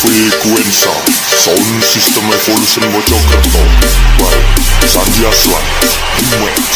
frequenza, sound system evolution Mojokerto by Sandi Aslan Remix.